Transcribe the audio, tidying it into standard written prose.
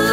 So